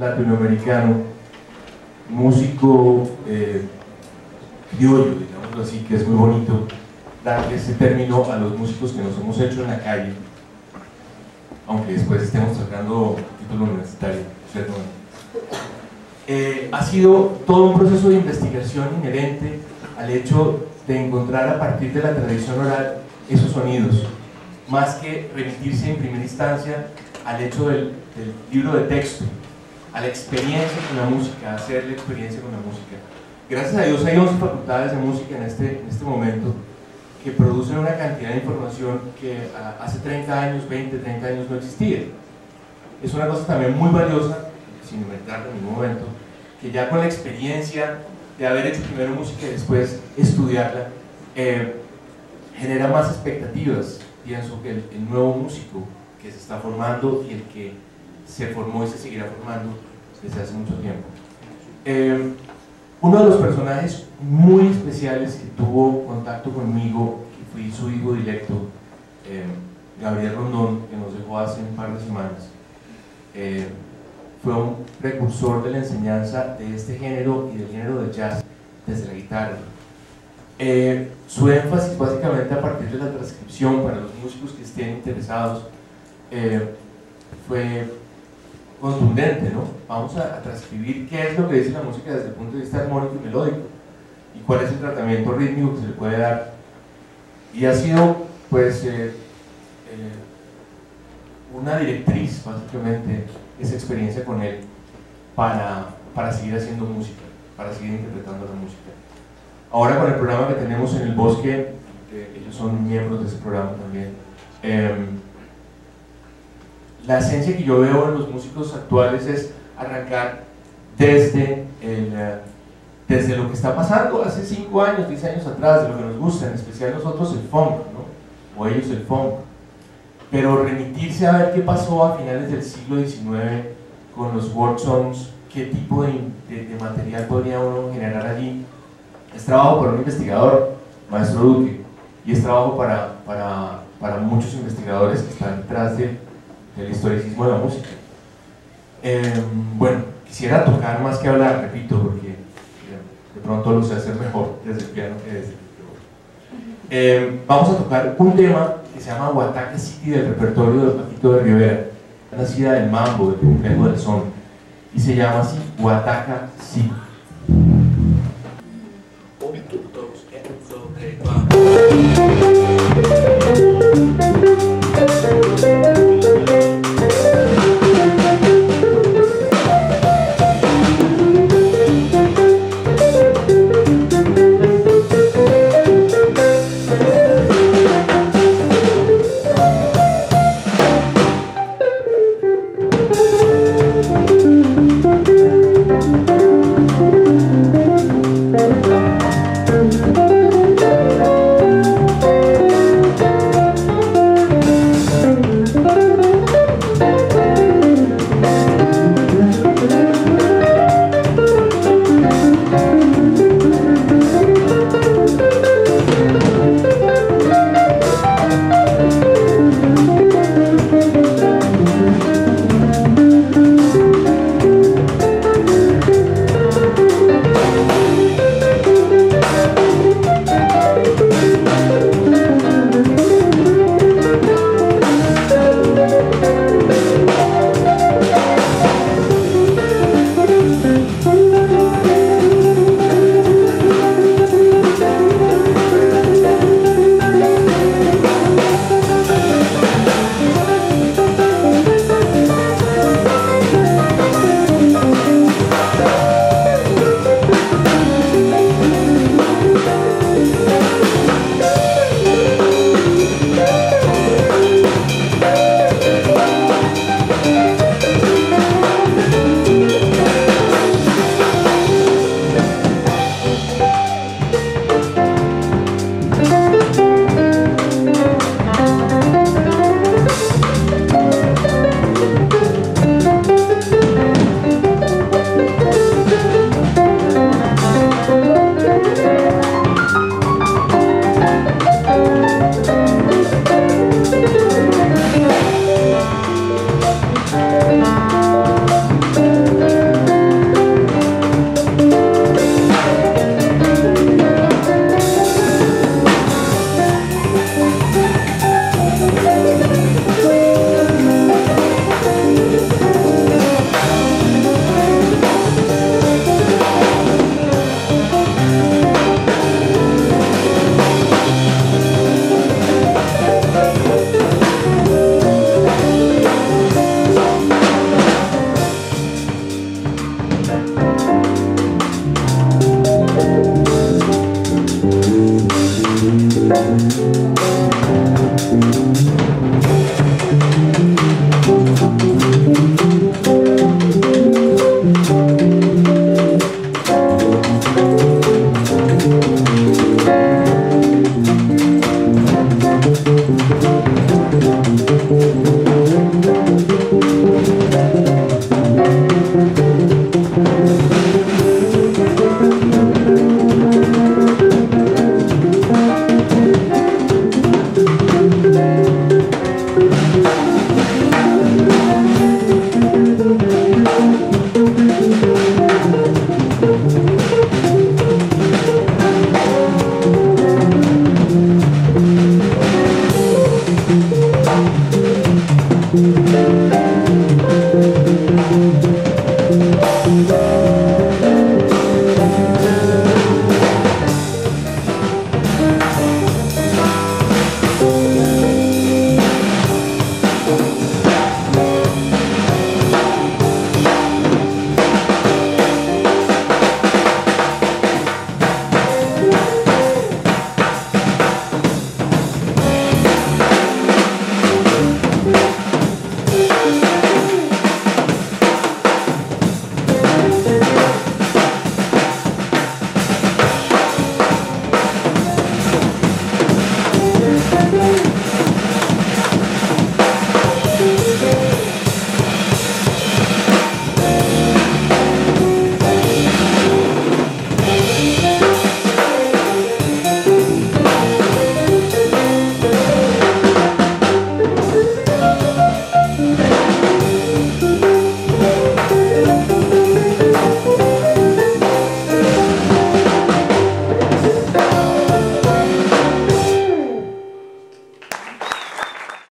Latinoamericano, músico criollo, digamos así, que es muy bonito darle ese término a los músicos que nos hemos hecho en la calle, aunque después estemos sacando título universitario, ¿cierto? Ha sido todo un proceso de investigación inherente al hecho de encontrar a partir de la tradición oral esos sonidos, más que remitirse en primera instancia al hecho del libro de texto, a la experiencia con la música, a hacer la experiencia con la música. Gracias a Dios hay 11 facultades de música en este momento que producen una cantidad de información que hace 30 años, 20, 30 años no existía. Es una cosa también muy valiosa, sin inventarlo en ningún momento, que ya con la experiencia de haber hecho primero música y después estudiarla, genera más expectativas. Pienso que el nuevo músico que se está formando y el que se formó y se seguirá formando desde hace mucho tiempo. Uno de los personajes muy especiales que tuvo contacto conmigo, que fui su hijo directo, Gabriel Rondón, que nos dejó hace un par de semanas, fue un precursor de la enseñanza de este género y del género de jazz desde la guitarra. Su énfasis básicamente a partir de la transcripción para los músicos que estén interesados fue contundente, ¿no? Vamos a transcribir qué es lo que dice la música desde el punto de vista armónico y melódico, y cuál es el tratamiento rítmico que se le puede dar. Y ha sido pues una directriz básicamente esa experiencia con él para seguir haciendo música, para seguir interpretando la música. Ahora con el programa que tenemos en el bosque, ellos son miembros de ese programa también, la esencia que yo veo en los músicos actuales es arrancar desde lo que está pasando hace 5 años, 10 años atrás, de lo que nos gusta, en especial nosotros el funk, ¿no? O ellos el funk, pero remitirse a ver qué pasó a finales del siglo XIX con los work songs, qué tipo de material podría uno generar allí. Es trabajo para un investigador, maestro Duque, y es trabajo para muchos investigadores que están detrás del historicismo de la música. Bueno, quisiera tocar más que hablar, repito, porque de pronto lo sé hacer mejor desde el piano que desde el keyboard. Vamos a tocar un tema que se llama Wataka City, del repertorio de Paquito de Rivera, nacida del mambo, del complejo del son, y se llama así, Wataka City.